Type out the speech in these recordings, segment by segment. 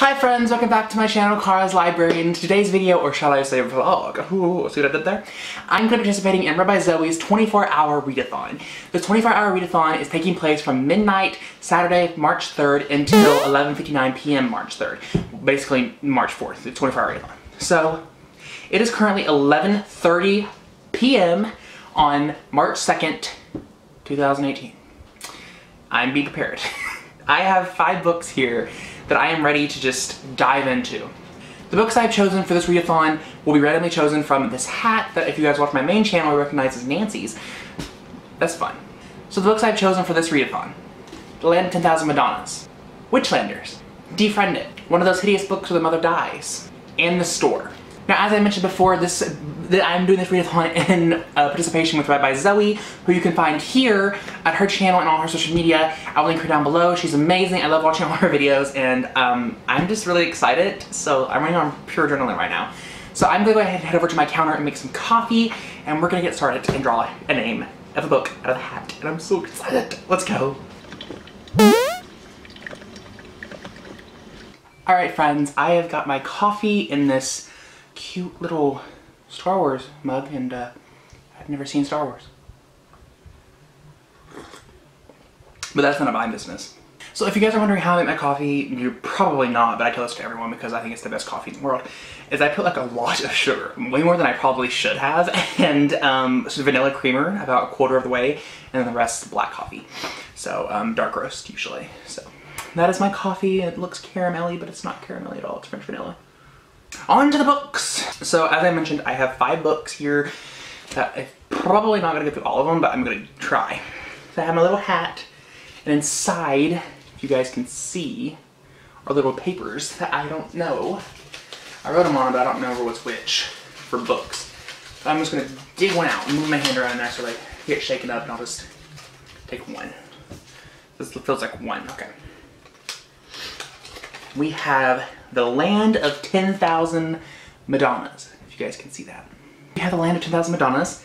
Hi friends, welcome back to my channel, Cara's Library. In today's video, or shall I say vlog, ooh, see what I did there? I'm going to be participating in ReadathonByZoe's 24-hour readathon. The 24-hour readathon is taking place from midnight Saturday, March 3rd until 11:59 p.m. March 3rd. Basically, March 4th, the 24-hour readathon. So, it is currently 11:30 p.m. on March 2nd, 2018. I'm being prepared. I have 5 books here that I am ready to just dive into. The books I've chosen for this readathon will be randomly chosen from this hat that, if you guys watch my main channel, I recognize as Nancy's. That's fun. So the books I've chosen for this readathon: The Land of 10,000 Madonnas, Witchlanders, Defriended, one of those hideous books where the mother dies, and The Store. Now, as I mentioned before, I'm doing this readathon in participation with ReadathonByZoe, who you can find here at her channel and all her social media. I'll link her down below. She's amazing. I love watching all her videos, and I'm just really excited. So I'm running on pure adrenaline right now. So I'm going to go ahead and head over to my counter and make some coffee, and we're going to get started and draw a name of a book out of the hat. And I'm so excited. Let's go. All right, friends. I have got my coffee in this cute little Star Wars mug, and I've never seen Star Wars. But that's none of my business. So if you guys are wondering how I make my coffee, you're probably not, but I tell this to everyone because I think it's the best coffee in the world, is I put like a lot of sugar, way more than I probably should have, and so vanilla creamer about a quarter of the way, and then the rest black coffee. So dark roast usually. So that is my coffee. It looks caramelly, but it's not caramelly at all. It's French vanilla. On to the books! So as I mentioned, I have 5 books here that I'm probably not going to go through all of them, but I'm going to try. So I have my little hat, and inside, if you guys can see, are little papers that I don't know. I wrote them on, but I don't remember what's which for books. So I'm just going to dig one out, move my hand around there so I get shaken up, and I'll just take one. This feels like one, okay. We have The Land of 10,000 Madonnas, if you guys can see that. We have The Land of 10,000 Madonnas.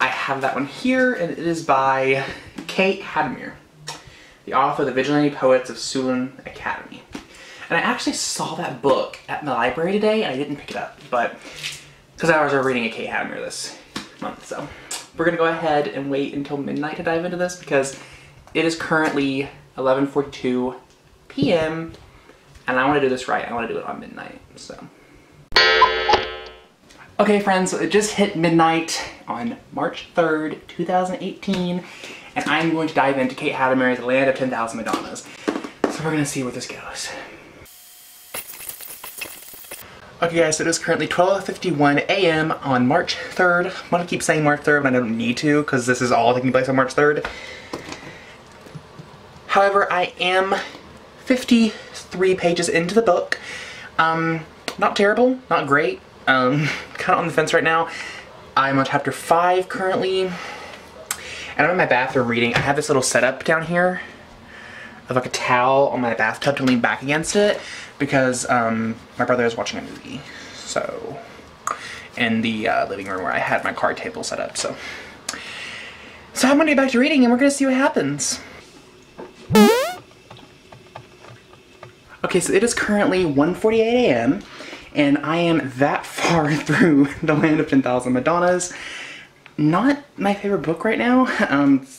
I have that one here, and it is by Kate Hadamir, the author of The Vigilante Poets of Sulan Academy. And I actually saw that book at my library today, and I didn't pick it up, but because I was reading a Kate Hadamir this month, so. We're going to go ahead and wait until midnight to dive into this, because it is currently 11:42 p.m. and I want to do this right. I want to do it on midnight, so. Okay, friends, so it just hit midnight on March 3rd, 2018, and I'm going to dive into Kate Hadamir's The Land of 10,000 Madonnas. So we're gonna see where this goes. Okay, guys, so it is currently 12:51 a.m. on March 3rd. I'm gonna keep saying March 3rd, but I don't need to, because this is all taking place on March 3rd. However, I am 53 pages into the book. Not terrible, not great. Kind of on the fence right now. I'm on chapter 5 currently, and I'm in my bathroom reading. I have this little setup down here of like a towel on my bathtub to lean back against it because my brother is watching a movie. So, in the living room where I had my card table set up. So I'm gonna get back to reading, and we're gonna see what happens. Okay, so it is currently 1:48 a.m. and I am that far through The Land of 10,000 Madonnas. Not my favorite book right now.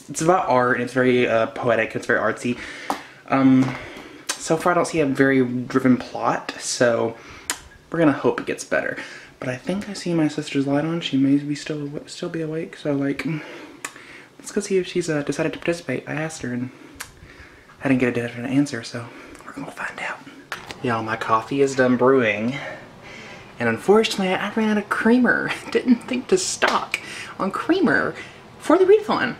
It's about art, and it's very poetic, it's very artsy. So far I don't see a very driven plot, so we're gonna hope it gets better. But I think I see my sister's light on. She may be still be awake, so like, let's go see if she's decided to participate. I asked her, and I didn't get a definite answer, so. We'll find out. Y'all, my coffee is done brewing, and unfortunately I ran out of creamer. Didn't think to stock on creamer for the readathon.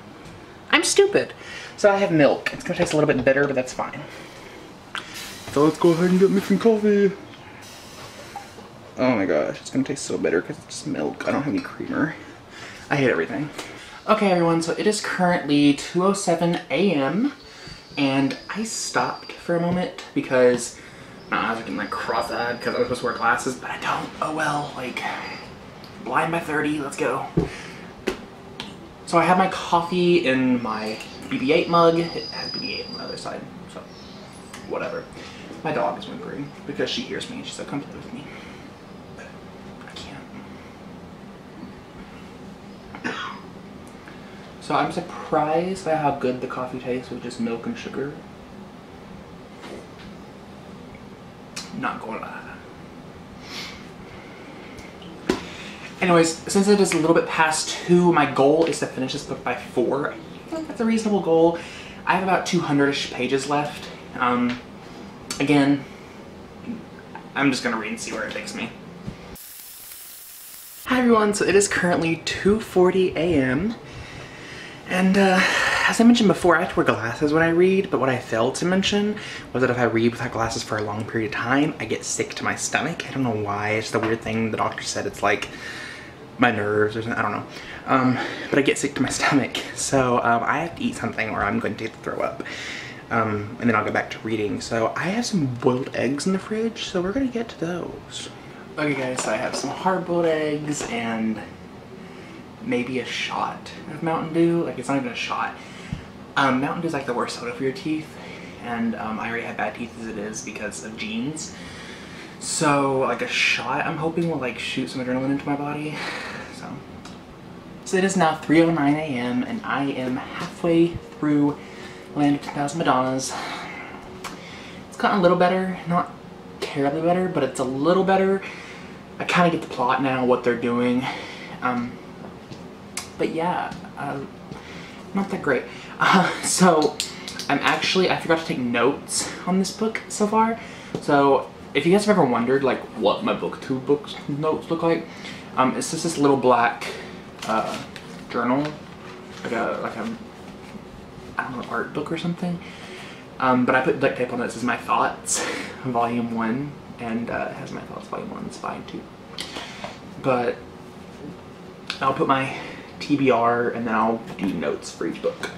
I'm stupid. So I have milk. It's gonna taste a little bit bitter, but that's fine. So let's go ahead and get me some coffee. Oh my gosh, it's gonna taste so bitter because it's milk. I don't have any creamer. I hate everything. Okay, everyone, so it is currently 2:07 a.m. and I stopped for a moment because my eyes are getting like cross-eyed because I was supposed to wear glasses, but I don't. Oh well, like, blind by 30, let's go. So I have my coffee in my BB-8 mug. It has BB-8 on the other side, so whatever. My dog is whimpering because she hears me and she's like, come play with me. But I can't. So I'm surprised by how good the coffee tastes with just milk and sugar. Not gonna lie. Anyways, since it is a little bit past 2, my goal is to finish this book by 4. I think that's a reasonable goal. I have about 200-ish pages left. Again, I'm just gonna read and see where it takes me. Hi everyone, so it is currently 2:40 a.m. and as I mentioned before, I have to wear glasses when I read, but what I failed to mention was that if I read without glasses for a long period of time, I get sick to my stomach. I don't know why, it's the weird thing the doctor said, it's like my nerves or something, I don't know. But I get sick to my stomach, so I have to eat something or I'm going to throw up. And then I'll go back to reading. So I have some boiled eggs in the fridge, so we're gonna get to those. Okay guys, so I have some hard-boiled eggs and maybe a shot of Mountain Dew. Like, it's not even a shot. Mountain Dew is like the worst soda for your teeth, and I already have bad teeth as it is because of jeans. So like a shot, I'm hoping will like shoot some adrenaline into my body. So it is now 3:09 a.m. and I am halfway through Land of 10,000 Madonnas. It's gotten a little better, not terribly better, but it's a little better. I kind of get the plot now, what they're doing. But yeah, not that great. So I'm actually, I forgot to take notes on this book so far. So if you guys have ever wondered like what my books notes look like, it's just this little black journal, like a I don't know, art book or something, but I put duct tape on it. This is my thoughts, volume 1, and it has my thoughts, volume 1, spine 2. But I'll put my TBR and then I'll do notes for each book.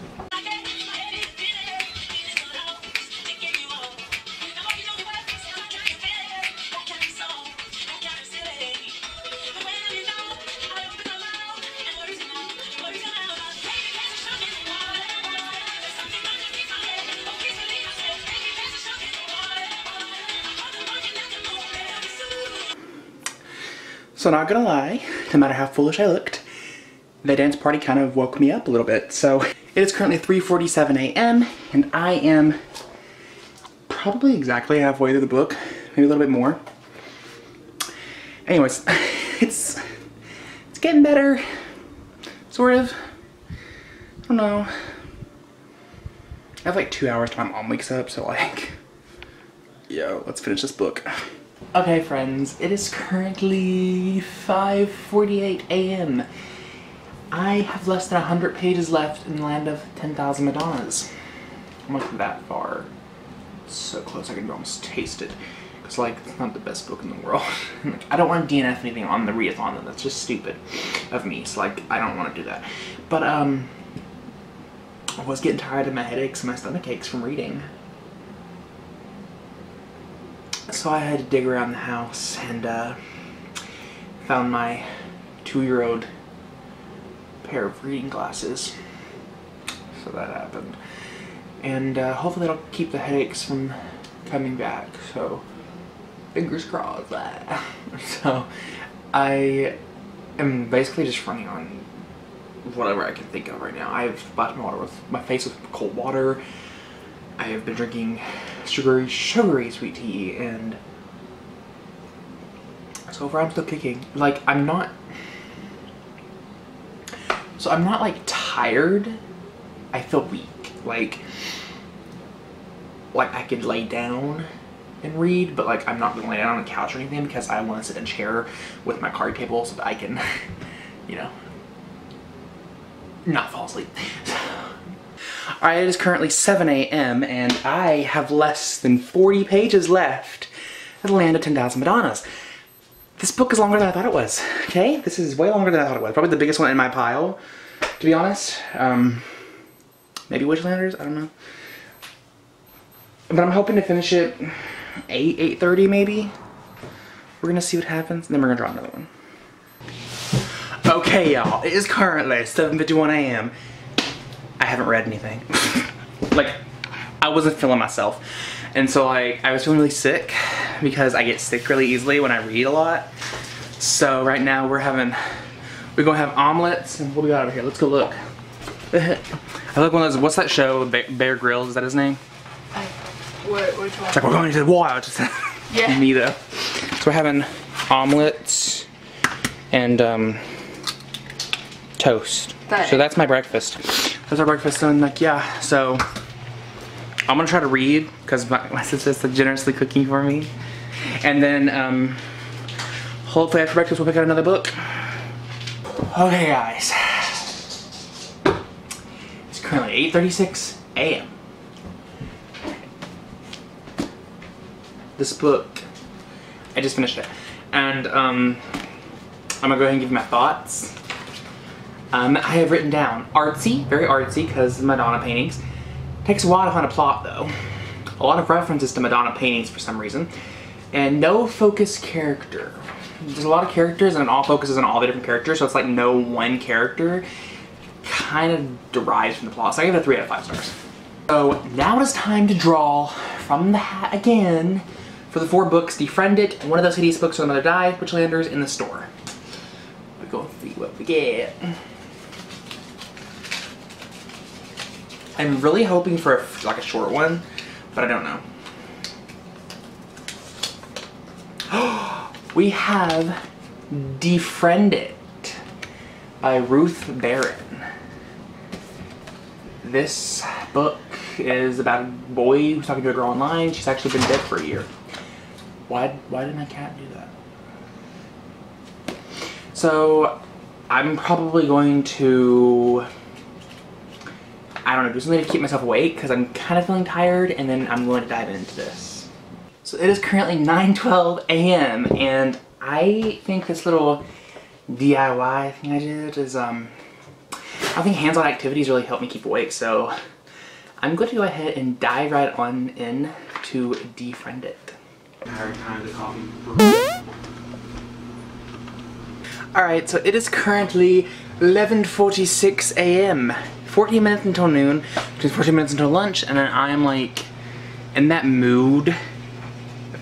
So not gonna lie, no matter how foolish I looked, the dance party kind of woke me up a little bit. So it is currently 3:47 a.m. and I am probably exactly halfway through the book, maybe a little bit more. Anyways, it's getting better, sort of. I don't know. I have like 2 hours till my mom wakes up, so like, yo, let's finish this book. Okay friends, it is currently 5:48 a.m. I have less than 100 pages left in the Land of 10,000 Madonnas. I'm not that far. So close I can almost taste it. Because like, it's not the best book in the world. Like, I don't want to DNF anything on the readathon though, that's just stupid of me. So like, I don't want to do that. But I was getting tired of my headaches and my stomach aches from reading. So I had to dig around the house and found my 2-year-old pair of reading glasses. So that happened. And hopefully that'll keep the headaches from coming back, so fingers crossed. So I am basically just running on whatever I can think of right now. I've splashed my water with my face with cold water. I have been drinking sugary sweet tea, and so far I'm still kicking. Like, I'm not like tired, I feel weak. Like I could lay down and read, but like I'm not gonna lay down on the couch or anything because I want to sit in a chair with my card table so that I can, you know, not fall asleep. Alright, it is currently 7 a.m. and I have less than 40 pages left of The Land of 10,000 Madonnas. This book is longer than I thought it was, okay? This is way longer than I thought it was. Probably the biggest one in my pile, to be honest. Maybe Witchlanders? I don't know. But I'm hoping to finish it 8:30 maybe. We're gonna see what happens, and then we're gonna draw another one. Okay, y'all, it is currently 7:51 a.m. I haven't read anything. Like, I wasn't feeling myself. And so I was feeling really sick because I get sick really easily when I read a lot. So right now we're gonna have omelets. And what do we got over here? Let's go look. I like one of those, what's that show, Bear Grylls, is that his name? Which one? It's like, we're going to the wild. Yeah. Me though. So we're having omelets and toast. That so that's my breakfast. That's our breakfast, and like, yeah, so I'm gonna try to read because my sister's generously cooking for me. And then hopefully after breakfast we'll pick out another book. Okay guys, it's currently 8:36 a.m. This book, I just finished it, and I'm gonna go ahead and give you my thoughts. I have written down artsy, very artsy, because Madonna paintings. Takes a while to find a plot though. A lot of references to Madonna paintings for some reason, and no focused character. There's a lot of characters, and it all focuses on all the different characters, so it's like no one character. Kind of derives from the plot, so I give it a 3 out of 5 stars. So now it is time to draw from the hat again for the 4 books, Defriended, and one of those hideous books where the mother died, Witchlanders, in the Store. We're going to see what we get. I'm really hoping for a short one, but I don't know. We have Defriended by Ruth Barrett. This book is about a boy who's talking to a girl online. She's actually been dead for a year. Why did my cat do that? So I'm probably going to, I don't know, do something to keep myself awake because I'm kind of feeling tired, and then I'm going to dive into this. So it is currently 9:12 a.m. and I think this little DIY thing I did is I think hands-on activities really help me keep awake, so I'm going to go ahead and dive right on in to Defriended. Alright, so it is currently 11:46 a.m. 40 minutes until noon, which is 40 minutes until lunch, and then I am like in that mood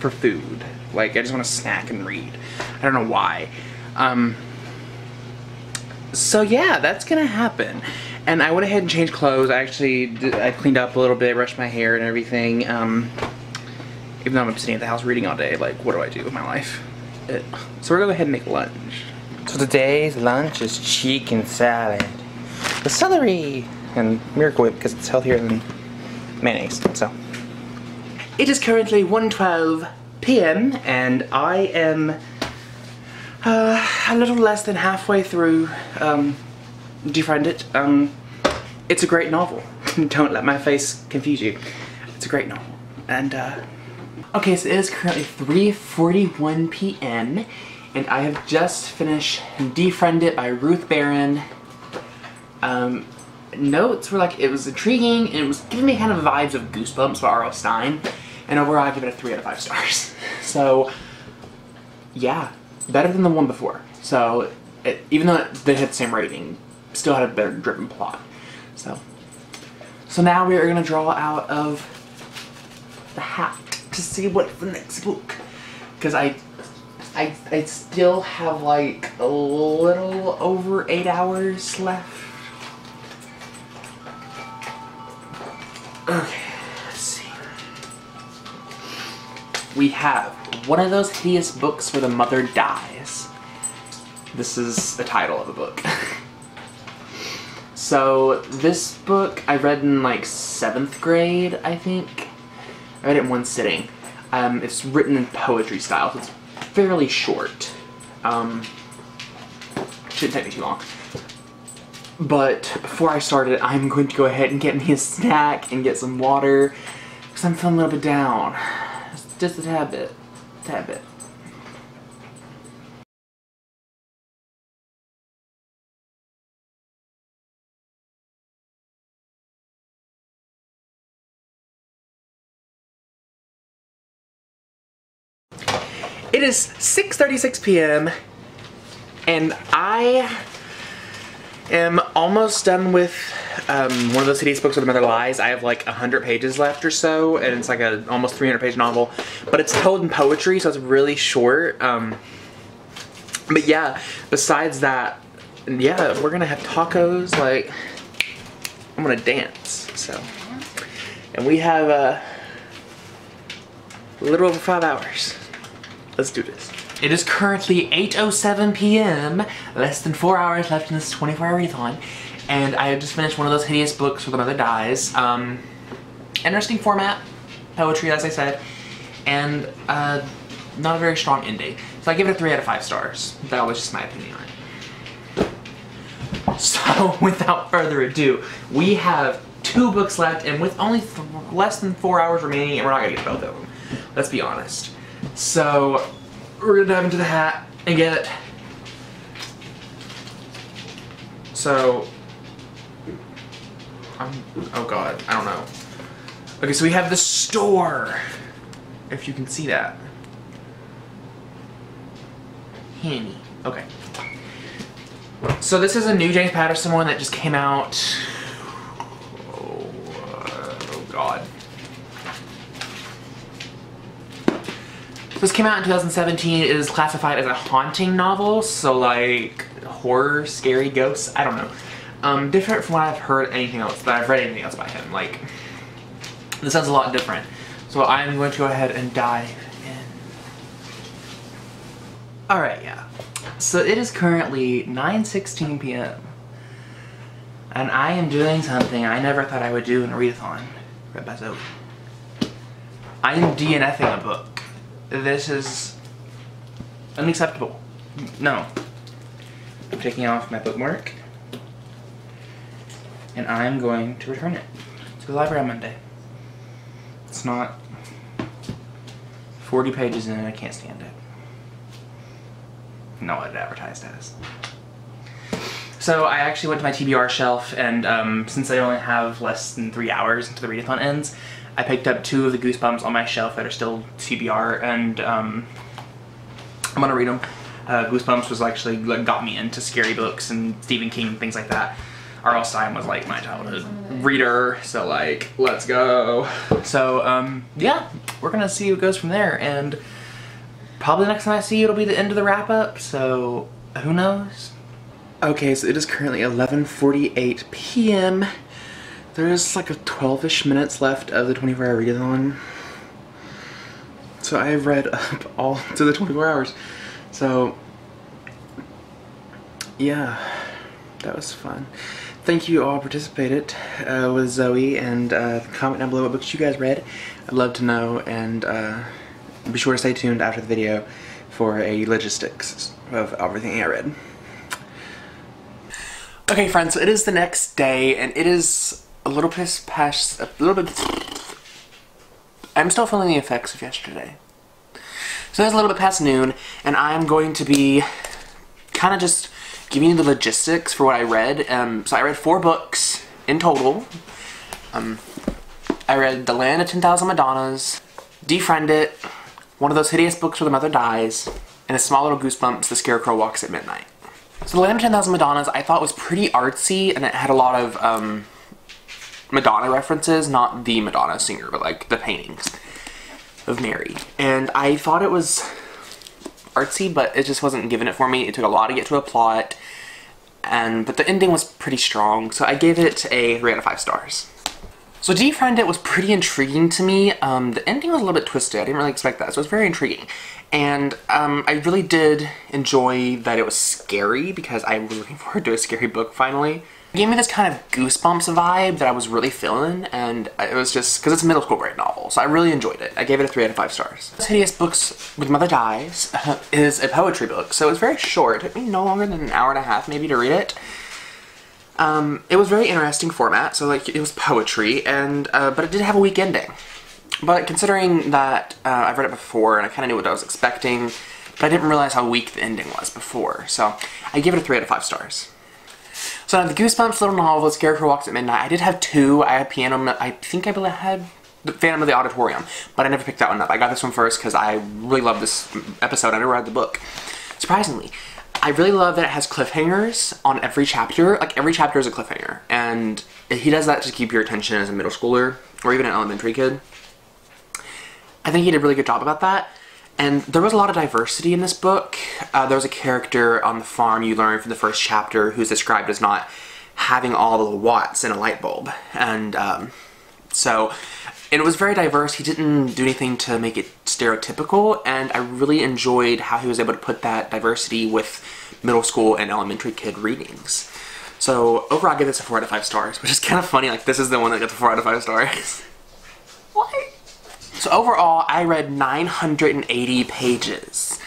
for food. Like, I just want to snack and read. I don't know why. So yeah, that's gonna happen. And I went ahead and changed clothes. I cleaned up a little bit, brushed my hair and everything. Even though I'm sitting at the house reading all day, like, what do I do with my life? So we're gonna go ahead and make lunch. So today's lunch is chicken salad with celery and Miracle Whip because it's healthier than mayonnaise, so. It is currently 1:12 p.m. and I am a little less than halfway through Defriended. It's a great novel. Don't let my face confuse you. It's a great novel. And okay, so it is currently 3:41 p.m. and I have just finished Defriended by Ruth Barrett. Notes were like, it was intriguing and it was giving me kind of vibes of Goosebumps by R.L. Stine, and overall I give it a 3 out of 5 stars. So yeah, better than the one before. So even though they had the same rating, still had a better driven plot. So now we are going to draw out of the hat to see what's the next book, because I still have like a little over 8 hours left. Okay, let's see. We have one of those hideous books where the mother dies. This is the title of the book. So this book I read in like 7th grade, I think. I read it in one sitting. It's written in poetry style, so it's fairly short. Shouldn't take me too long. But before I start it, I'm going to go ahead and get me a snack and get some water because I'm feeling a little bit down. Just a tad bit. Tad bit. It is 6:36 p.m. and I am almost done with one of those hideous books where the mother lies. I have like 100 pages left or so, and it's like a almost 300-page novel, but it's told in poetry, so it's really short. But yeah, besides that, yeah, we're gonna have tacos. Like, I'm gonna dance. So, and we have a little over 5 hours. Let's do this. It is currently 8:07 p.m. Less than 4 hours left in this 24-hour readathon, and I have just finished one of those hideous books where the mother dies. Interesting format, poetry, as I said, and not a very strong ending. So I give it a 3 out of 5 stars. That was just my opinion on it. So without further ado, we have 2 books left, and with only less than 4 hours remaining, and we're not gonna get both of them. Let's be honest. So we're gonna dive into the hat and get it. So, oh god, I don't know. Okay, so we have The Store, if you can see that. Handy. Okay. So this is a new James Patterson one that just came out. Oh god. So this came out in 2017. It is classified as a haunting novel, so like horror, scary ghosts, I don't know. Different from what I've heard anything else, that I've read anything else by him. Like, this sounds a lot different. So I'm going to go ahead and dive in. Alright, yeah. So it is currently 9:16 p.m. and I am doing something I never thought I would do in a readathon. Read by Zoe. I am DNFing a book. This is unacceptable. No. I'm taking off my bookmark, and I'm going to return it to the library on Monday. It's not 40 pages in, and I can't stand it. Not what it advertised as. So I actually went to my TBR shelf, and since I only have less than 3 hours until the readathon ends, I picked up 2 of the Goosebumps on my shelf that are still TBR, and I'm gonna read them. Goosebumps was actually like, got me into scary books and Stephen King, things like that. R.L. Stine was like my childhood reader, so like, let's go. So yeah, we're gonna see what goes from there, and probably the next time I see you, it'll be the end of the wrap up, so who knows? Okay, so it is currently 11:48 p.m. There's like a 12-ish minutes left of the 24-hour readathon. So I have read up all to the 24 hours. So, yeah, that was fun. Thank you all who participated with Zoe, and comment down below what books you guys read. I'd love to know, and be sure to stay tuned after the video for a logistics of everything I read. Okay friends, so it is the next day, and it is I'm still feeling the effects of yesterday. So it's a little bit past noon, and I'm going to be kind of just giving you the logistics for what I read. So I read 4 books in total. I read The Land of 10,000 Madonnas, Defriended, one of those hideous books where the mother dies, and a small little Goosebumps, The Scarecrow Walks at Midnight. So The Land of 10,000 Madonnas I thought was pretty artsy, and it had a lot of Madonna references, not the Madonna singer, but like the paintings of Mary. And I thought it was artsy, but it just wasn't giving it for me. It took a lot to get to a plot, but the ending was pretty strong, so I gave it a 3 out of 5 stars. So Defriended was pretty intriguing to me. The ending was a little bit twisted. I didn't really expect that, so it was very intriguing. And I really did enjoy that it was scary, because I was looking forward to a scary book finally. It gave me this kind of Goosebumps vibe that I was really feeling, and it was just, because it's a middle school grade novel, so I really enjoyed it. I gave it a 3 out of 5 stars. This hideous books with Mother Dies is a poetry book, so it was very short. It took me no longer than an hour and a half maybe to read it. It was very interesting format, so like, it was poetry, and but it did have a weak ending. But considering that I've read it before, and I kind of knew what I was expecting, but I didn't realize how weak the ending was before, so I gave it a 3 out of 5 stars. So now the Goosebumps little novel, The Scarecrow Walks at Midnight, I did have 2. I had Piano, I think I had The Phantom of the Auditorium, but I never picked that one up. I got this one first because I really loved this episode. I never read the book, surprisingly. I really love that it has cliffhangers on every chapter. Like, every chapter is a cliffhanger, and he does that to keep your attention as a middle schooler or even an elementary kid. I think he did a really good job about that. And there was a lot of diversity in this book. There was a character on the farm you learn from the first chapter who's described as not having all the watts in a light bulb. And it was very diverse. He didn't do anything to make it stereotypical, and I really enjoyed how he was able to put that diversity with middle school and elementary kid readings. So overall, I give this a 4 out of 5 stars, which is kind of funny. Like, this is the one that gets a 4 out of 5 stars. What? So overall, I read 980 pages.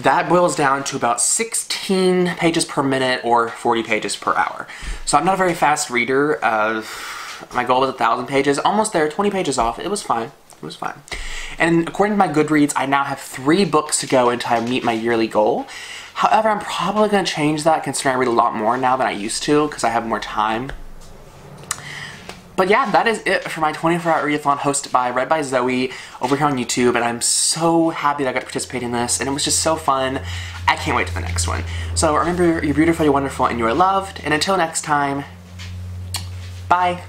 That boils down to about 16 pages per minute or 40 pages per hour. So I'm not a very fast reader. My goal was 1,000 pages. Almost there, 20 pages off. It was fine. It was fine. And according to my Goodreads, I now have 3 books to go until I meet my yearly goal. However, I'm probably going to change that, considering I read a lot more now than I used to because I have more time. But yeah, that is it for my 24-hour readathon hosted by Read by Zoe over here on YouTube, and I'm so happy that I got to participate in this, and it was just so fun. I can't wait to the next one. So remember, you're beautiful, you're wonderful, and you are loved, and until next time, bye!